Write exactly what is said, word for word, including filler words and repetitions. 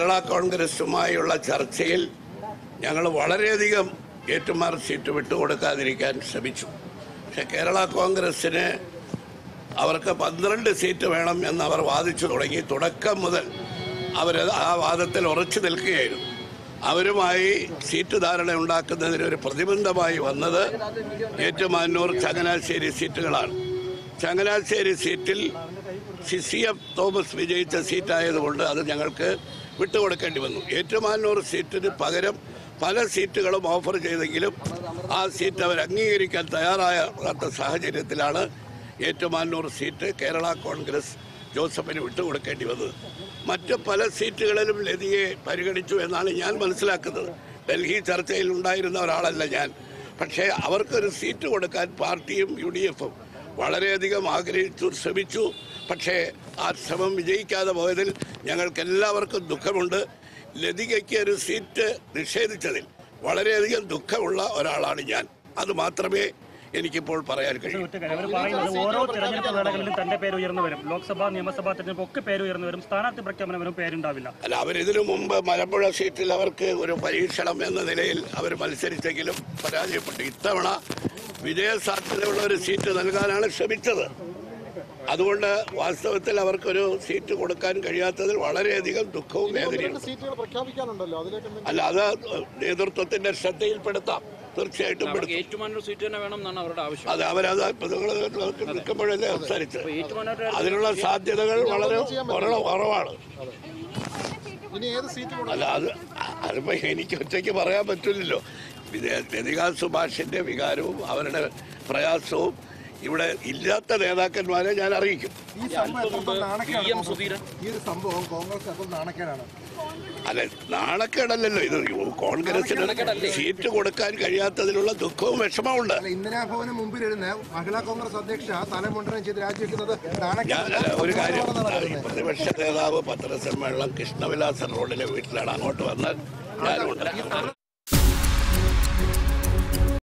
Kerala Congress to my Churchill, Yangal Valaredigam, Yetumar seat to Vitodakadrikan Sabichu. The Kerala Congress in a our cup under seat to Madam and our Vadichu, Todaka Mother, our Adatel Orichel Kay. Avermai seat to Daranaka, the Pradimanda by another, Yetumanur, Changana series seat to Changana series seat C C F Thomas Vijay Sita is older other Jangalka, with the Kandivan. Etraman or seat to the Pagaram, Pala seat to Galam offer Jay the Gilip, our seat to Agni Katayara at the Sahaja Tilana, Etraman or seat, Kerala Congress, Joseph and Vitu Kandivan. Much of Pala seat to Galam Lady Parigadichu and Alayan Manslaka, Delhi Tartail Lundai and Rala Lajan. But say our seat to Vodakan party U D F. വളരെയധികം ആഗ്രഹിച്ചു ശ്രമിച്ചു പക്ഷേ ആ ശ്രമം വിജയിക്കാതെ പോയതിൽ ഞങ്ങൾക്ക് എല്ലാവർക്കും ദുഃഖമുണ്ട് ലതികയ്ക്ക് ഒരു സീറ്റ് നിഷേധിച്ചതിൽ വളരെയധികം ദുഃഖമുള്ള ഒരാളാണ് ഞാൻ അത് മാത്രമേ എനിക്ക് ഇപ്പോൾ പറയാൻ കഴിയൂ അവർ പറയുന്നത് ഓരോ തിരഞ്ഞെടുപ്പ് വേളകളിലും തന്റെ പേര് ഉയർന്നു വരും ലോക്സഭാ നിയമസഭാ തിരഞ്ഞെടുപ്പ് ഒക്കെ പേര് ഉയർന്നു വരും സ്ഥാനാർത്ഥി പ്രഖ്യാപനവും പേരുണ്ടാവില്ല അല്ല അവർ ഇതിനു മുൻപ് മലപ്പുഴ സീറ്റിൽ അവർക്ക് ഒരു പരീക്ഷണം എന്ന നിലയിൽ അവർ മത്സരിച്ചെങ്കിലും പരാജയപ്പെട്ടു ഇത്തവണ വിജയസാധ്യതയുള്ള ഒരു സീറ്റ് നൽകാനാണ് ശ്രമിച്ചത് അതുകൊണ്ട് വാസ്തവത്തിൽ അവർക്ക് ഒരു സീറ്റ് കൊടുക്കാൻ കഴിയാത്തതിൽ വളരെയധികം ദുഃഖവും വേദനയും അല്ല അത് നേതൃത്വത്തിന്റെ ശ്രദ്ധയിൽപ്പെടുത്താം തീർച്ചയായിട്ടും അത് അവരത് നിൽക്കുമ്പോഴല്ലേ സംസാരിച്ചത് അതിനുള്ള സാധ്യതകൾ വളരെ കുറവാണ് അല്ല അത് അതിപ്പോ എനിക്ക് ഒറ്റയ്ക്ക് പറയാൻ പറ്റില്ലല്ലോ ലതികാ സുഭാഷിന്റെ വികാരവും അവരുടെ പ്രയാസവും ഇവിടെ ഇല്ലാത്ത നേതാക്കന്മാരെ ഞാൻ അറിയിക്കും അല്ല നാണക്കേടല്ലല്ലോ ഇത് കോൺഗ്രസിന് സീറ്റ് കൊടുക്കാൻ കഴിയാത്തതിലുള്ള ദുഃഖവും വിഷമമുണ്ട് ഇന്ദിരാഭവന് മുമ്പിൽ ഇരുന്ന് മഹിളാ കോൺഗ്രസ് അധ്യക്ഷ തലമുണ്ടനം ചെയ്ത് രാജിവെക്കുന്നത് ഒരു കാര്യം പ്രതിപക്ഷ നേതാവ് പത്രസമ്മേളനം കൃഷ്ണവിലാസ റോഡിലെ വീട്ടിലാണ് അങ്ങോട്ട് വന്നാൽ